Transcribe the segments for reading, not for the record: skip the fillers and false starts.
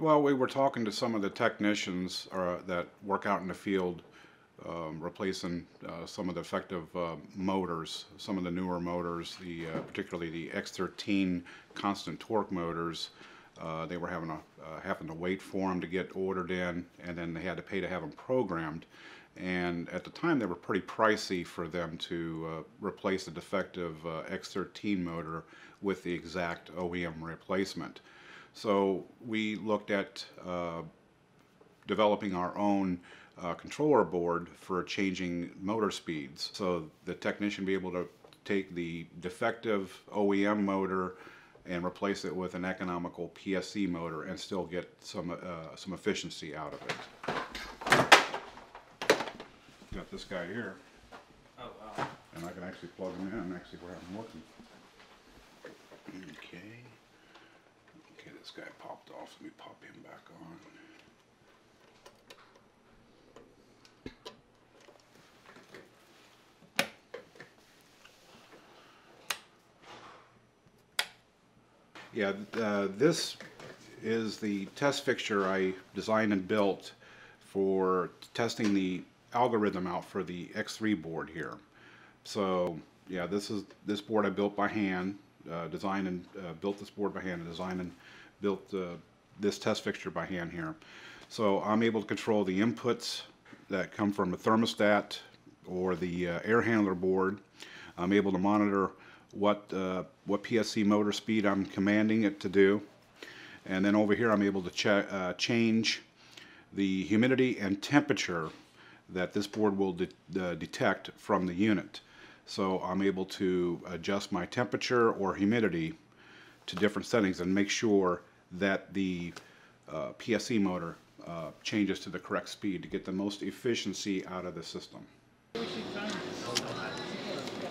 Well, we were talking to some of the technicians that work out in the field, replacing some of the effective motors, some of the newer motors, particularly the X13 constant torque motors. They were having to wait for them to get ordered in, and then they had to pay to have them programmed. And at the time, they were pretty pricey for them to replace the defective X13 motor with the exact OEM replacement. So we looked at developing our own controller board for changing motor speeds, so the technician be able to take the defective OEM motor and replace it with an economical PSC motor and still get some efficiency out of it. Got this guy here. Oh, wow. And I can actually plug him in and see where I'm looking. Okay. This guy popped off. Let me pop him back on. Yeah, this is the test fixture I designed and built for testing the algorithm out for the X3 board here. So yeah, this board I built by hand, designed and built this board by hand, and designed and built this test fixture by hand here. So I'm able to control the inputs that come from the thermostat or the air handler board. I'm able to monitor what PSC motor speed I'm commanding it to do. And then over here I'm able to change the humidity and temperature that this board will detect from the unit. So I'm able to adjust my temperature or humidity to different settings and make sure that the PSC motor changes to the correct speed to get the most efficiency out of the system.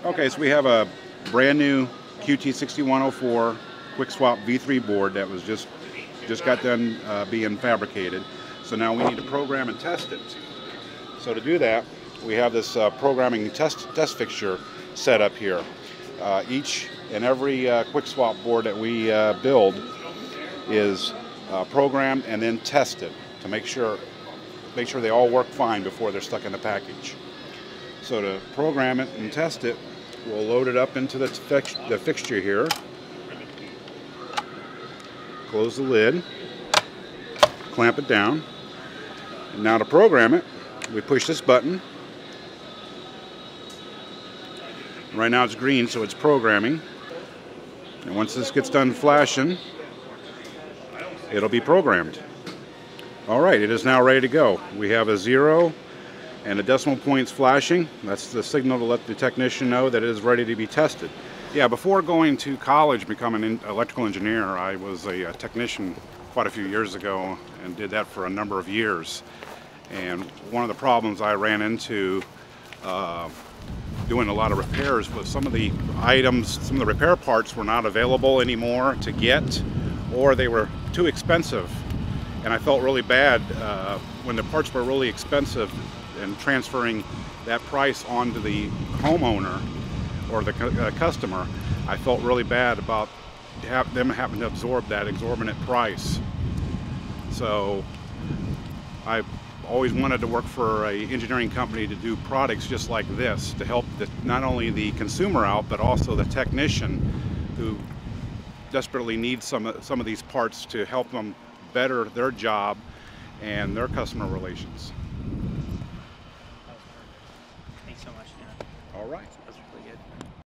Okay, so we have a brand new QT6104 QwikSwap V3 board that was just got done being fabricated. So now we need to program and test it. So to do that, we have this programming test fixture set up here. Each and every QwikSwap board that we build is programmed and then tested to make sure they all work fine before they're stuck in the package. So to program it and test it, we'll load it up into the fixture here. Close the lid, clamp it down. And now to program it, we push this button. Right now it's green, so it's programming. And once this gets done flashing, it'll be programmed. All right, it is now ready to go. We have a 0 and a decimal point's flashing. That's the signal to let the technician know that it is ready to be tested. Yeah, before going to college and becoming an electrical engineer, I was a technician quite a few years ago and did that for a number of years. And one of the problems I ran into doing a lot of repairs was some of the repair parts were not available anymore to get, or they were too expensive. And I felt really bad when the parts were really expensive and transferring that price onto the homeowner or the customer. I felt really bad about them having to absorb that exorbitant price. So I always wanted to work for an engineering company to do products just like this to help not only the consumer out, but also the technician who desperately needs some of these parts to help them better their job and their customer relations. That was perfect. Thanks so much, Dan. All right. That was really good.